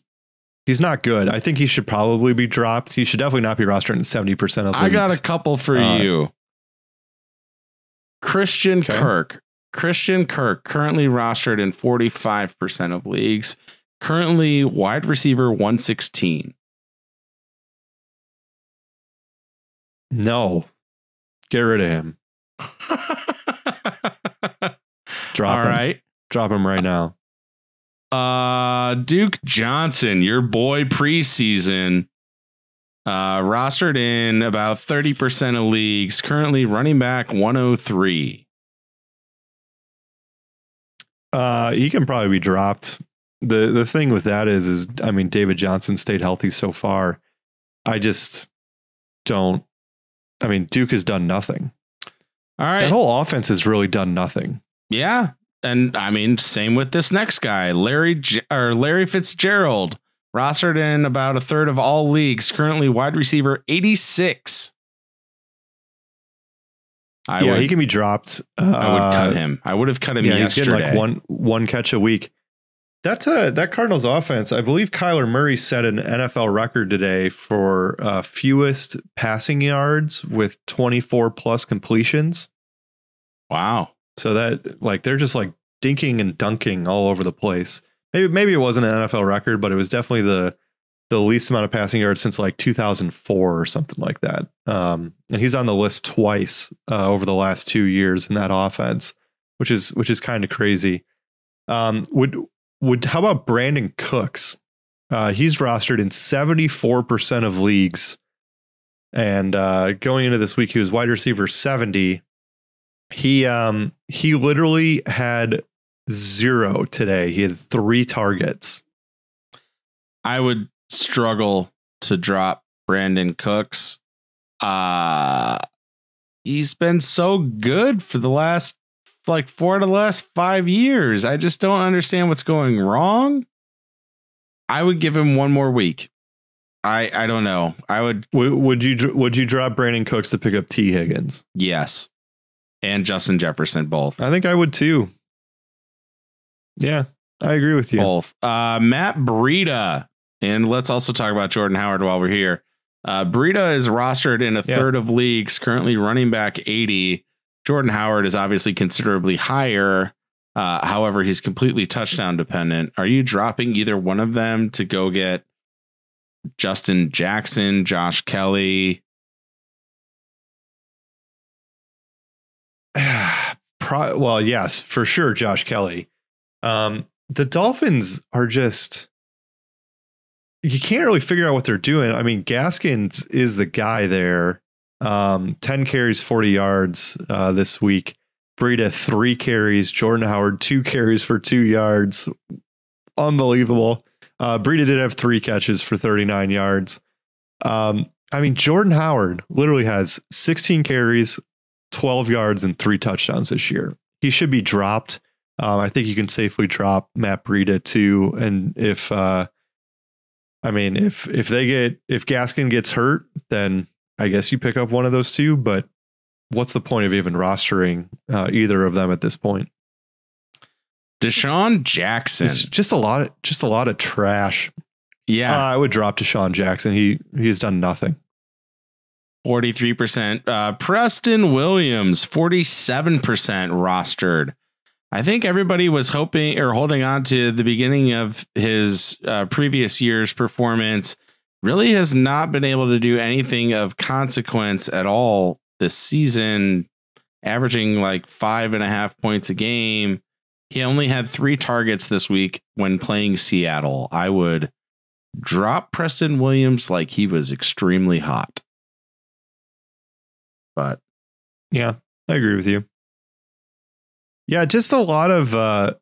He's not good. I think he should probably be dropped. He should definitely not be rostered in seventy percent of leagues. I got a couple for uh, you. Christian okay. Kirk, Christian Kirk, currently rostered in forty-five percent of leagues, currently wide receiver one sixteen. No. Get rid of him. Drop All him. Right. Drop him right now. Uh, Duke Johnson, your boy preseason, uh, rostered in about thirty percent of leagues, currently running back one oh three. Uh, he can probably be dropped. The the thing with that is, is I mean, David Johnson stayed healthy so far. I just don't. I mean, Duke has done nothing. All right. That whole offense has really done nothing. Yeah. And I mean, same with this next guy, Larry J- or Larry Fitzgerald, rostered in about a third of all leagues, currently wide receiver eighty-six. I yeah, would, he can be dropped. Uh, I would cut him. I would have cut him yeah, yesterday. He's getting like one one catch a week. That's a that Cardinals offense. I believe Kyler Murray set an N F L record today for uh, fewest passing yards with twenty-four plus completions. Wow. So that like they're just like dinking and dunking all over the place. Maybe maybe it wasn't an N F L record, but it was definitely the the least amount of passing yards since like two thousand four or something like that. Um, and he's on the list twice uh, over the last two years in that offense, which is which is kind of crazy. Um, would would how about Brandon Cooks? Uh, he's rostered in seventy-four percent of leagues, and uh, going into this week, he was wide receiver seventy. He um he literally had zero today. He had three targets. I would struggle to drop Brandon Cooks. Uh he's been so good for the last like four to the last five years. I just don't understand what's going wrong. I would give him one more week. I I don't know. I would would, would you would you drop Brandon Cooks to pick up Tee Higgins? Yes. And Justin Jefferson, both. I think I would, too. Yeah, I agree with you. Both. Uh, Matt Breida. And let's also talk about Jordan Howard while we're here. Uh, Breida is rostered in a yeah. third of leagues, currently running back eighty. Jordan Howard is obviously considerably higher. Uh, however, he's completely touchdown dependent. Are you dropping either one of them to go get Justin Jackson, Josh Kelley? Pro- well, yes, for sure. Josh Kelley. Um, the Dolphins are just, you can't really figure out what they're doing. I mean, Gaskins is the guy there. Um, ten carries, forty yards uh, this week. Breida, three carries. Jordan Howard, two carries for two yards. Unbelievable. Uh, Breida did have three catches for thirty-nine yards. Um, I mean, Jordan Howard literally has sixteen carries, twelve yards and three touchdowns this year. He should be dropped. Um, I think you can safely drop Matt Breida too. And if, uh, I mean, if if they get if Gaskin gets hurt, then I guess you pick up one of those two. But what's the point of even rostering uh, either of them at this point? Deshaun Jackson, it's just a lot, of, just a lot of trash. Yeah, uh, I would drop Deshaun Jackson. He he's done nothing. forty-three percent. Uh, Preston Williams, forty-seven percent rostered. I think everybody was hoping or holding on to the beginning of his uh, previous year's performance. Really has not been able to do anything of consequence at all this season, averaging like five and a half points a game. He only had three targets this week when playing Seattle. I would drop Preston Williams like he was extremely hot. But yeah, I agree with you. Yeah, just a lot of uh,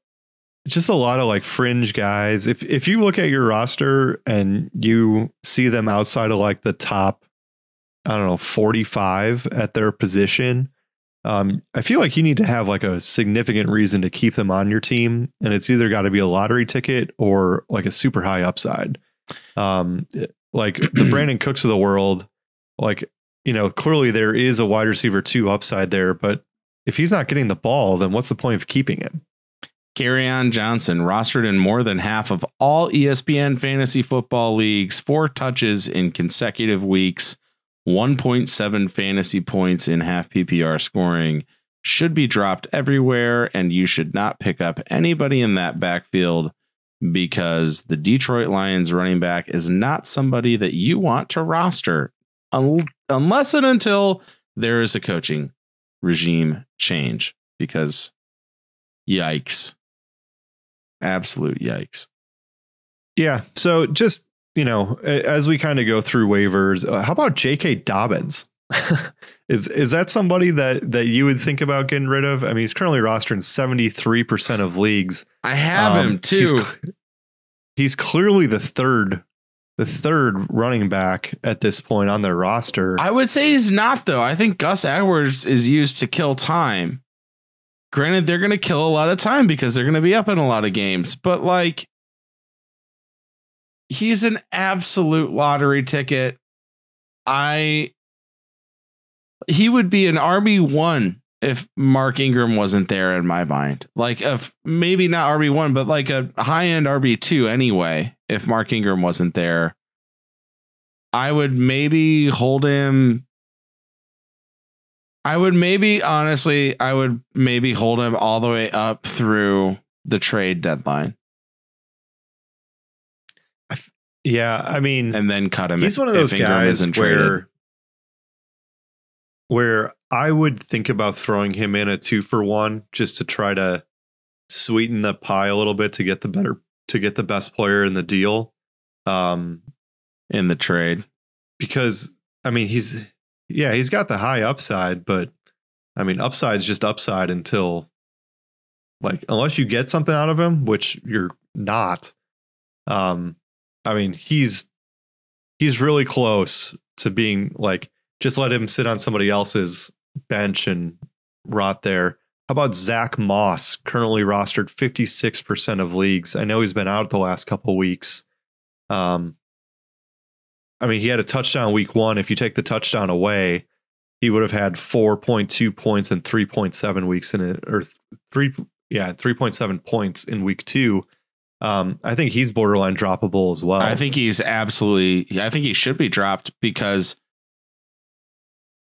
just a lot of like fringe guys. If if you look at your roster and you see them outside of like the top, I don't know, forty-five at their position, um, I feel like you need to have like a significant reason to keep them on your team. And it's either got to be a lottery ticket or like a super high upside. Um, like the Brandon Cooks of the world, like. You know, clearly there is a wide receiver two upside there, but if he's not getting the ball, then what's the point of keeping him? Kerryon Johnson, rostered in more than half of all E S P N fantasy football leagues, four touches in consecutive weeks, one point seven fantasy points in half P P R scoring. should be dropped everywhere, and you should not pick up anybody in that backfield because the Detroit Lions running back is not somebody that you want to roster un- unless and until there is a coaching regime change, because yikes. Absolute yikes. Yeah. So just, you know, as we kind of go through waivers, uh, how about J K Dobbins? is is that somebody that that you would think about getting rid of? I mean, he's currently rostering seventy-three percent of leagues. I have um, him too. He's, he's clearly the third the third running back at this point on their roster. I would say he's not, though. I think Gus Edwards is used to kill time. Granted, they're going to kill a lot of time because they're going to be up in a lot of games, but like, he's an absolute lottery ticket. I He would be an R B one if Mark Ingram wasn't there in my mind. Like, if maybe not R B one, but like a high end R B two anyway, if Mark Ingram wasn't there. I would maybe hold him. I would maybe, honestly, I would maybe hold him all the way up through the trade deadline. Yeah, I mean, and then cut him. He's one of those guys where, where I would think about throwing him in a two for one just to try to sweeten the pie a little bit to get the better to get the best player in the deal, um, in the trade. Because I mean, he's yeah, he's got the high upside, but I mean, upside's just upside until, like, unless you get something out of him, which you're not. Um. I mean, he's he's really close to being like, just let him sit on somebody else's bench and rot there. How about Zach Moss, currently rostered fifty-six percent of leagues? I know he's been out the last couple weeks. Um, I mean, he had a touchdown week one. If you take the touchdown away, he would have had four point two points and three point seven weeks in it, or three, yeah, three point seven points in week two. Um, I think he's borderline droppable as well. I think he's absolutely, I think he should be dropped because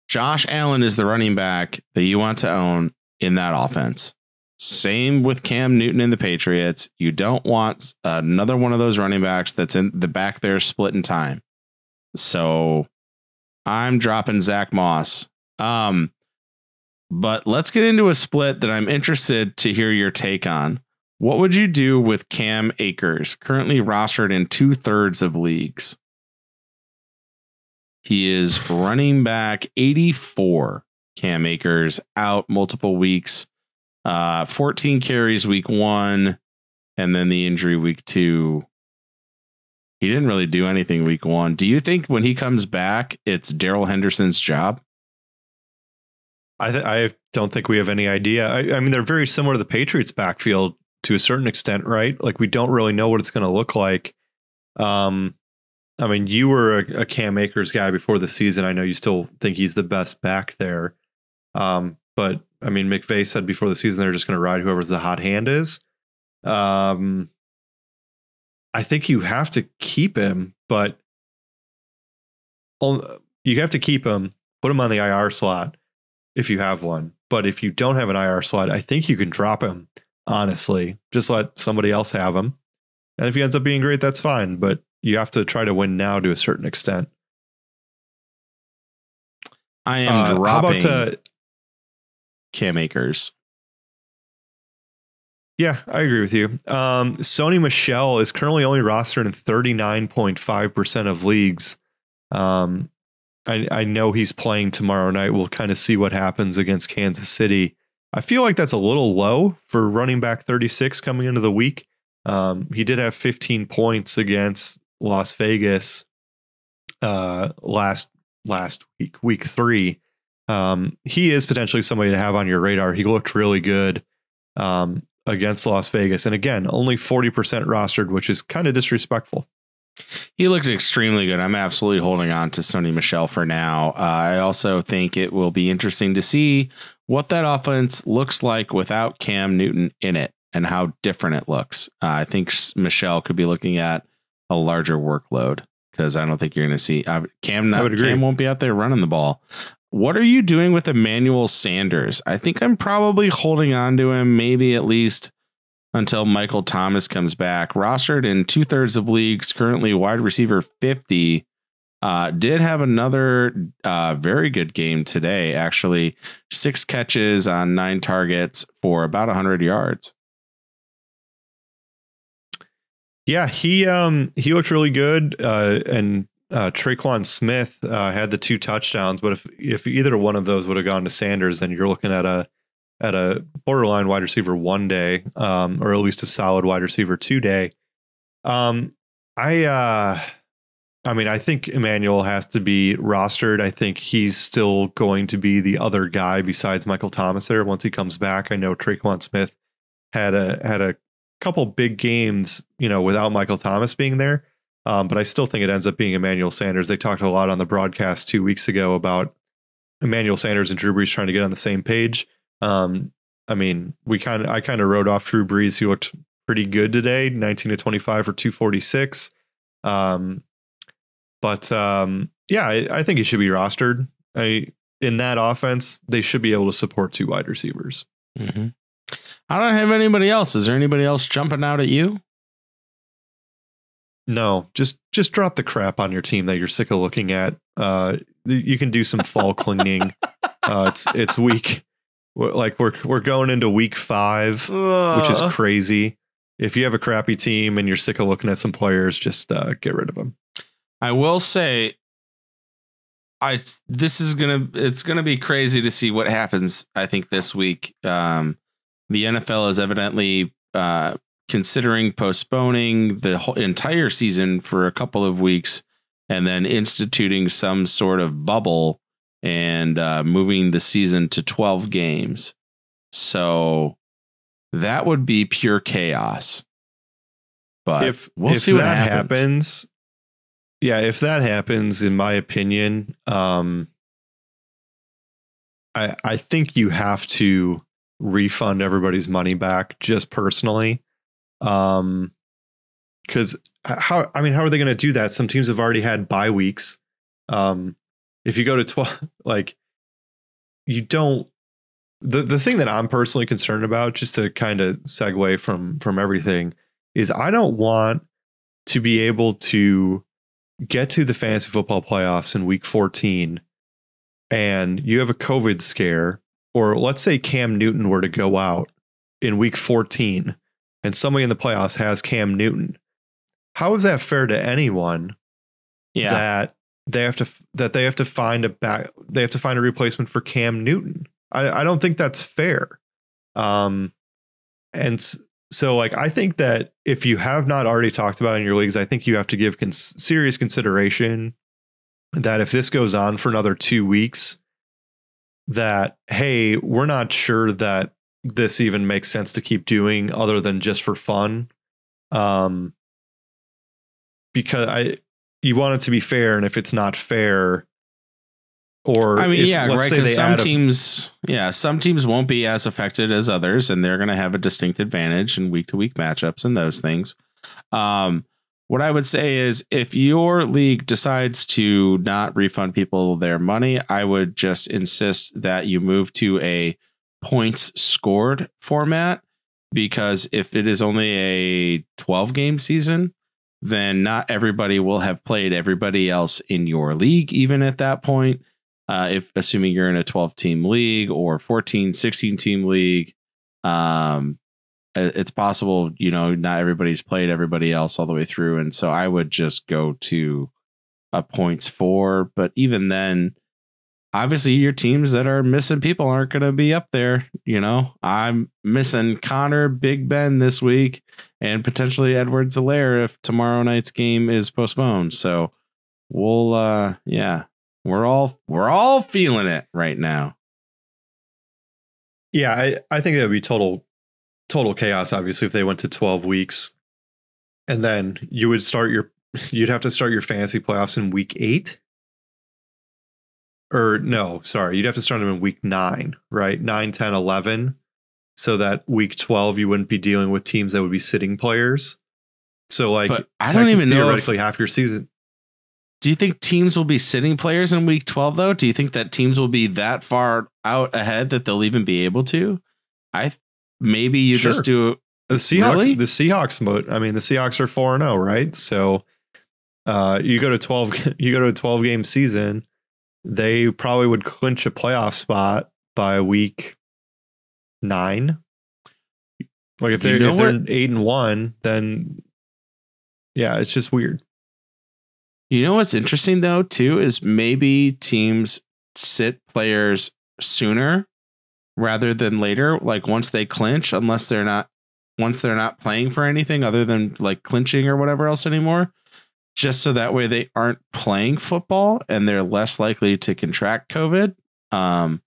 Josh Allen is the running back that you want to own in that offense. Same with Cam Newton and the Patriots. You don't want another one of those running backs that's in the back there splitting time. So I'm dropping Zach Moss. Um, but let's get into a split that I'm interested to hear your take on. What would you do with Cam Akers, currently rostered in two thirds of leagues? He is running back eighty-four. Cam Akers out multiple weeks, uh, fourteen carries week one, and then the injury week two. He didn't really do anything week one. Do you think when he comes back, it's Darrell Henderson's job? I, th- I don't think we have any idea. I, I mean, they're very similar to the Patriots backfield to a certain extent, right? Like, we don't really know what it's going to look like. Um, I mean, you were a, a Cam Akers guy before the season. I know you still think he's the best back there. Um, but I mean, McVay said before the season, they're just going to ride whoever the hot hand is. Um, I think you have to keep him, but on, you have to keep him, put him on the I R slot if you have one. But if you don't have an I R slot, I think you can drop him. Honestly, just let somebody else have him. And if he ends up being great, that's fine. But you have to try to win now to a certain extent. I am uh, dropping how about, uh, Cam Akers. Yeah, I agree with you. Um, Sony Michel is currently only rostered in thirty-nine point five percent of leagues. Um, I, I know he's playing tomorrow night. We'll kind of see what happens against Kansas City. I feel like that's a little low for running back thirty-six coming into the week. Um, he did have fifteen points against Las Vegas uh, last last week, week three. Um, he is potentially somebody to have on your radar. He looked really good um, against Las Vegas. And again, only forty percent rostered, which is kind of disrespectful. He looked extremely good. I'm absolutely holding on to Sony Michel for now. Uh, I also think it will be interesting to see what that offense looks like without Cam Newton in it and how different it looks. Uh, I think Michel could be looking at a larger workload because I don't think you're going to see uh, Cam. Not, I would agree. Cam won't be out there running the ball. What are you doing with Emmanuel Sanders? I think I'm probably holding on to him, maybe at least until Michael Thomas comes back. Rostered in two thirds of leagues, currently wide receiver fifty. Uh, did have another uh, very good game today, actually. Six catches on nine targets for about one hundred yards. Yeah, he um, he looked really good, uh, and uh, Tre'Quan Smith uh, had the two touchdowns. But if if either one of those would have gone to Sanders, then you're looking at a at a borderline wide receiver one day, um, or at least a solid wide receiver two day. Um, I uh, I mean, I think Emmanuel has to be rostered. I think he's still going to be the other guy besides Michael Thomas there once he comes back. I know Tre'Quan Smith had a had a. couple big games, you know, without Michael Thomas being there. Um, but I still think it ends up being Emmanuel Sanders. They talked a lot on the broadcast two weeks ago about Emmanuel Sanders and Drew Brees trying to get on the same page. Um, I mean, we kind of I kind of rode off Drew Brees, who looked pretty good today, nineteen to twenty-five for two forty-six. Um, but um, yeah, I, I think he should be rostered. I, in that offense, they should be able to support two wide receivers. Mm-hmm. I don't have anybody else. Is there anybody else jumping out at you? No, just just drop the crap on your team that you're sick of looking at. Uh, you can do some fall clinging. Uh, it's it's week we're, like we're we're going into week five, uh, which is crazy. If you have a crappy team and you're sick of looking at some players, just uh, get rid of them. I will say, I this is gonna it's gonna be crazy to see what happens. I think this week. Um, The N F L is evidently uh, considering postponing the whole entire season for a couple of weeks and then instituting some sort of bubble and uh, moving the season to twelve games. So that would be pure chaos. But if, we'll if see what that happens. happens. Yeah, if that happens, in my opinion, um, I, I think you have to refund everybody's money back, just personally, um because how I mean how are they going to do that? Some teams have already had bye weeks. Um if you go to twelve, like, you don't the the thing that I'm personally concerned about, just to kind of segue from from everything, is I don't want to be able to get to the fantasy football playoffs in week fourteen and you have a COVID scare. Or let's say Cam Newton were to go out in week fourteen and somebody in the playoffs has Cam Newton. How is that fair to anyone? Yeah, that they have to that they have to find a back. They have to find a replacement for Cam Newton. I, I don't think that's fair. Um, and so, like, I think that if you have not already talked about it in your leagues, I think you have to give cons- serious consideration that if this goes on for another two weeks, that, hey, we're not sure that this even makes sense to keep doing other than just for fun. Um, because I, you want it to be fair. And if it's not fair, or I mean, if, yeah, let's right. Because some teams, a, yeah, some teams won't be as affected as others, and they're going to have a distinct advantage in week to week matchups and those things. Um, What I would say is, if your league decides to not refund people their money, I would just insist that you move to a points scored format, because if it is only a twelve game season, then not everybody will have played everybody else in your league, even at that point. Uh, if assuming you're in a twelve team league or fourteen, sixteen team league, um, it's possible, you know, not everybody's played everybody else all the way through. And so I would just go to a points four. But even then, obviously, your teams that are missing people aren't going to be up there. You know, I'm missing Connor, Big Ben this week, and potentially Edwards-Helaire if tomorrow night's game is postponed. So we'll uh, yeah, we're all we're all feeling it right now. Yeah, I, I think that would be total. Total chaos, obviously, if they went to twelve weeks, and then you would start your you'd have to start your fantasy playoffs in week eight. Or no, sorry, you'd have to start them in week nine, right? nine, ten, eleven. So that week twelve, you wouldn't be dealing with teams that would be sitting players. So, like, but I don't even know if theoretically half your season. Do you think teams will be sitting players in week twelve, though? Do you think that teams will be that far out ahead that they'll even be able to? I maybe you sure. just do the Seahawks. Really? The Seahawks mode. I mean, the Seahawks are four and zero, right? So uh, you go to twelve. You go to a twelve game season. They probably would clinch a playoff spot by week nine. Like if they're, you know if they're eight and one, then yeah, it's just weird. You know what's interesting, though, too, is maybe teams sit players sooner rather than later, like once they clinch, unless they're not once they're not playing for anything other than like clinching or whatever else anymore. Just so that way they aren't playing football and they're less likely to contract COVID. Um,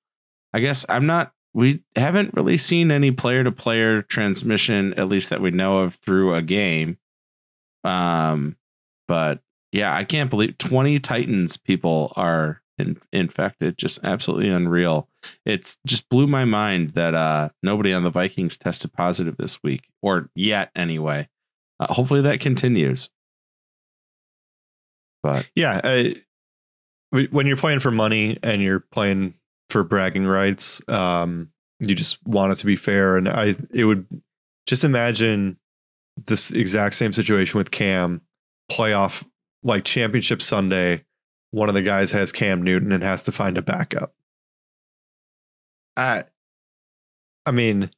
I guess I'm not we haven't really seen any player to player transmission, at least that we know of, through a game. Um, but. Yeah, I can't believe twenty Titans people are in, infected. Just absolutely unreal. It's just blew my mind that uh, nobody on the Vikings tested positive this week, or yet anyway. Uh, hopefully that continues. But yeah, I, when you're playing for money and you're playing for bragging rights, um, you just want it to be fair. And I, it would just imagine this exact same situation with Cam playoff. Like championship Sunday, one of the guys has Cam Newton and has to find a backup. I, I mean,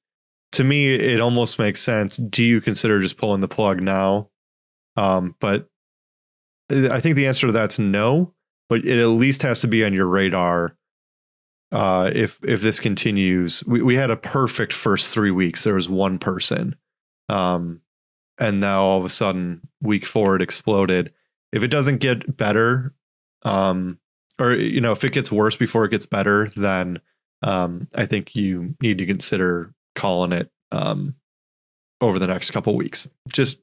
to me, it almost makes sense. Do you consider just pulling the plug now? Um, but I think the answer to that's no, but it at least has to be on your radar. Uh, if, if this continues, we, we had a perfect first three weeks. There was one person. Um, and now all of a sudden week four, it exploded. If it doesn't get better, um, or, you know, if it gets worse before it gets better, then um, I think you need to consider calling it um, over the next couple of weeks. Just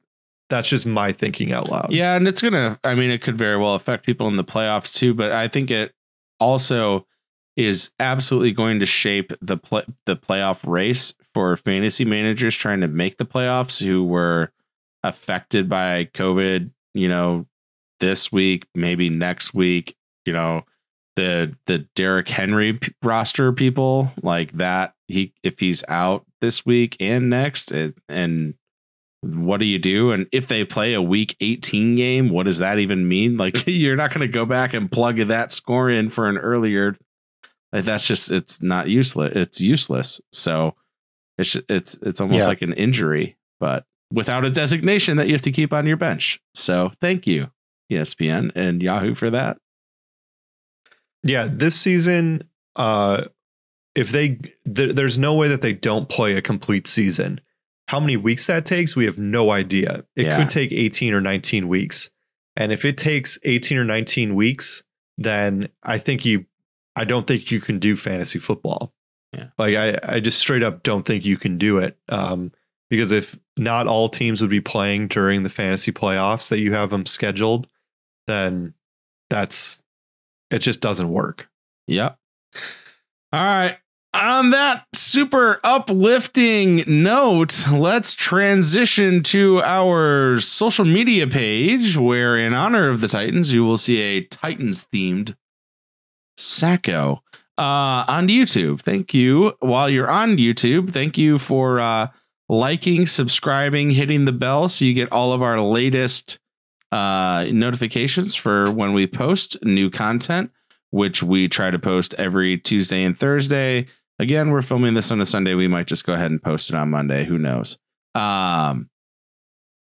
that's just my thinking out loud. Yeah. And it's going to I mean, it could very well affect people in the playoffs, too. But I think it also is absolutely going to shape the play, the playoff race for fantasy managers trying to make the playoffs who were affected by COVID, you know, this week, maybe next week, you know, the the Derrick Henry p- roster people like that. He if he's out this week and next, it, and what do you do? And if they play a week eighteen game, what does that even mean? Like, you're not going to go back and plug that score in for an earlier. Like, that's just it's not useless. It's useless. So it's it's it's almost yeah. like an injury, but without a designation that you have to keep on your bench. So thank you, E S P N and Yahoo, for that. Yeah, this season, uh, if they th- there's no way that they don't play a complete season. How many weeks that takes, we have no idea. It yeah. could take eighteen or nineteen weeks. And if it takes eighteen or nineteen weeks, then I think you I don't think you can do fantasy football. Yeah. Like I, I just straight up don't think you can do it. Um, because if not all teams would be playing during the fantasy playoffs that you have them scheduled, then that's it just doesn't work. Yep. All right. On that super uplifting note, let's transition to our social media page, where in honor of the Titans, you will see a Titans themed sacco uh, on YouTube. Thank you. While you're on YouTube, thank you for uh, liking, subscribing, hitting the bell so you get all of our latest uh, notifications for when we post new content, which we try to post every Tuesday and Thursday. Again, we're filming this on a Sunday. We might just go ahead and post it on Monday. Who knows? Um,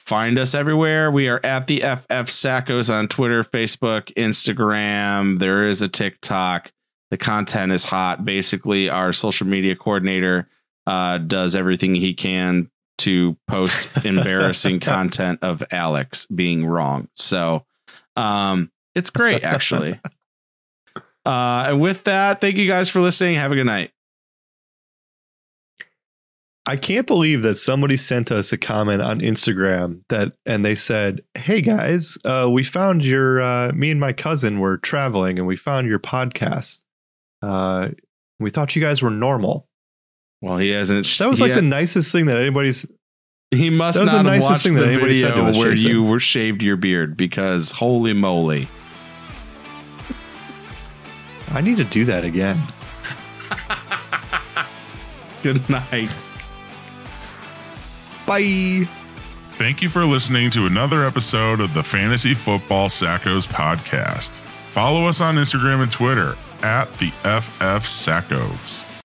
find us everywhere. We are at the F F Sackos on Twitter, Facebook, Instagram. There is a TikTok. The content is hot. Basically, our social media coordinator Uh, does everything he can to post embarrassing content of Alex being wrong. So um, it's great, actually. Uh, and with that, thank you guys for listening. Have a good night. I can't believe that somebody sent us a comment on Instagram that and they said, hey, guys, uh, we found your uh, me and my cousin were traveling and we found your podcast. Uh, we thought you guys were normal. Well, he hasn't. That was like the nicest thing that anybody's. He must not have watched the video where you were shaved your beard, because holy moly. I need to do that again. Good night. Bye. Thank you for listening to another episode of the Fantasy Football Sackos podcast. Follow us on Instagram and Twitter at the F F Sackos.